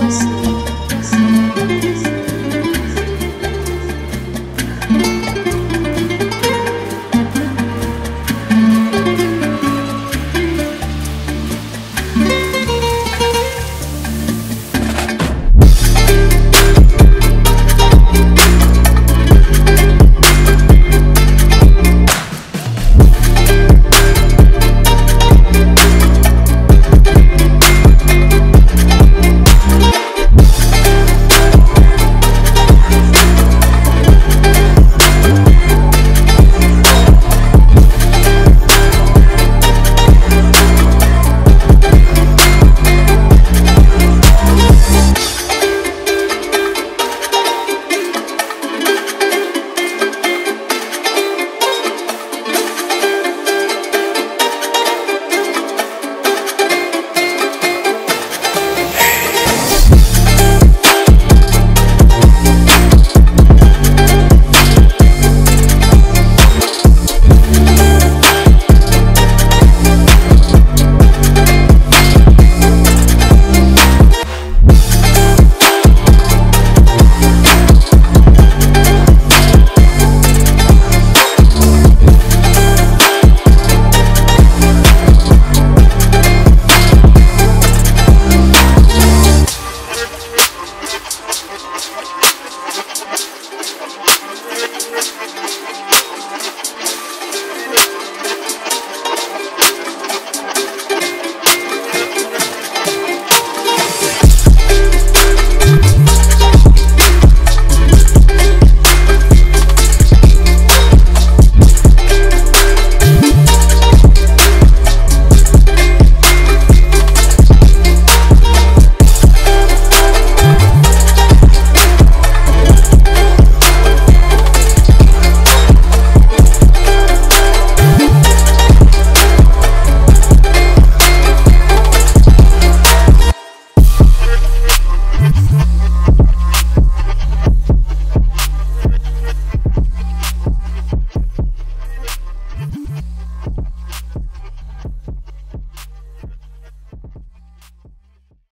Wesley.